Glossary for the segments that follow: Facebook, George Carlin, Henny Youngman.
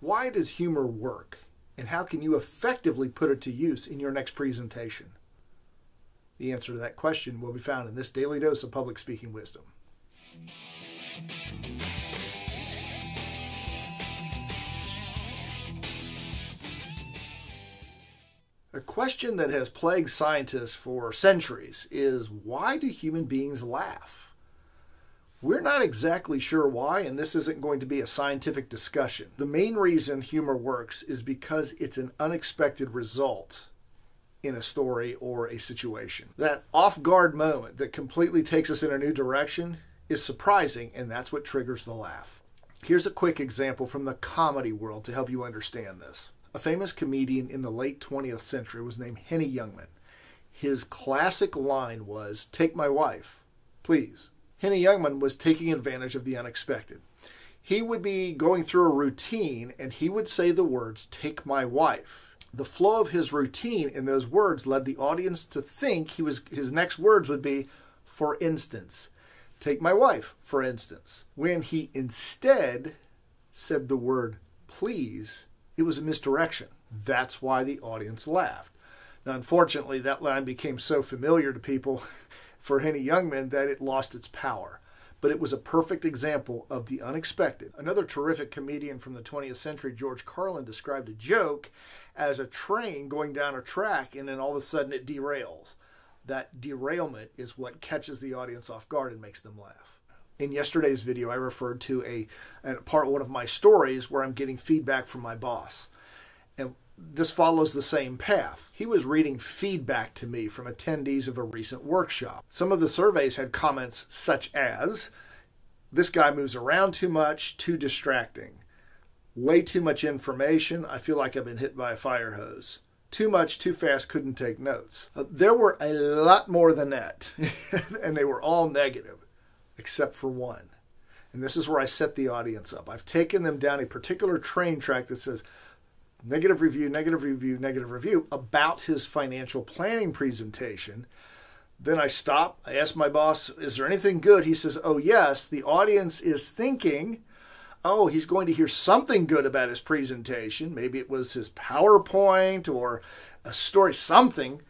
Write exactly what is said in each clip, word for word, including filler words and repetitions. Why does humor work, and how can you effectively put it to use in your next presentation? The answer to that question will be found in this Daily Dose of Public Speaking Wisdom. A question that has plagued scientists for centuries is, why do human beings laugh? We're not exactly sure why, and this isn't going to be a scientific discussion. The main reason humor works is because it's an unexpected result in a story or a situation. That off-guard moment that completely takes us in a new direction is surprising, and that's what triggers the laugh. Here's a quick example from the comedy world to help you understand this. A famous comedian in the late twentieth century was named Henny Youngman. His classic line was, "Take my wife, please." Henny Youngman was taking advantage of the unexpected. He would be going through a routine, and he would say the words, "Take my wife." The flow of his routine in those words led the audience to think he was, his next words would be, "For instance, take my wife, for instance." When he instead said the word "please," it was a misdirection. That's why the audience laughed. Now, unfortunately, that line became so familiar to people for Henny Youngman that it lost its power. But it was a perfect example of the unexpected. Another terrific comedian from the twentieth century, George Carlin, described a joke as a train going down a track and then all of a sudden it derails. That derailment is what catches the audience off guard and makes them laugh. In yesterday's video, I referred to a, a part one of my stories where I'm getting feedback from my boss. And this follows the same path. He was reading feedback to me from attendees of a recent workshop. Some of the surveys had comments such as, "This guy moves around too much, too distracting. Way too much information. I feel like I've been hit by a fire hose. Too much, too fast, couldn't take notes." Uh, there were a lot more than that, and they were all negative, except for one. And this is where I set the audience up. I've taken them down a particular train track that says, negative review, negative review, negative review about his financial planning presentation. Then I stop. I ask my boss, "Is there anything good?" He says, "Oh, yes." The audience is thinking, oh, he's going to hear something good about his presentation. Maybe it was his PowerPoint or a story, something.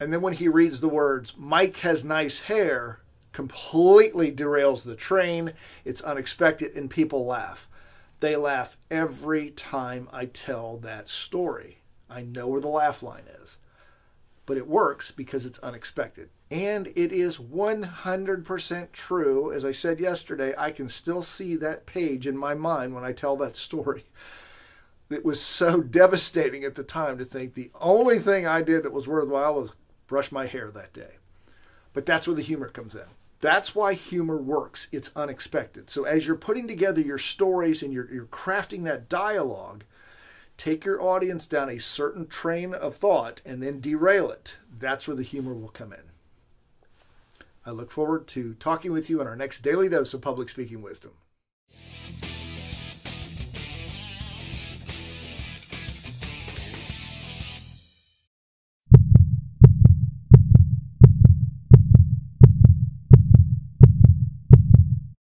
And then when he reads the words, "Mike has nice hair," completely derails the train. It's unexpected, and people laugh. They laugh every time I tell that story. I know where the laugh line is. But it works because it's unexpected. And it is one hundred percent true. As I said yesterday, I can still see that page in my mind when I tell that story. It was so devastating at the time to think the only thing I did that was worthwhile was brush my hair that day. But that's where the humor comes in. That's why humor works. It's unexpected. So as you're putting together your stories and you're, you're crafting that dialogue, take your audience down a certain train of thought and then derail it. That's where the humor will come in. I look forward to talking with you on our next Daily Dose of Public Speaking Wisdom.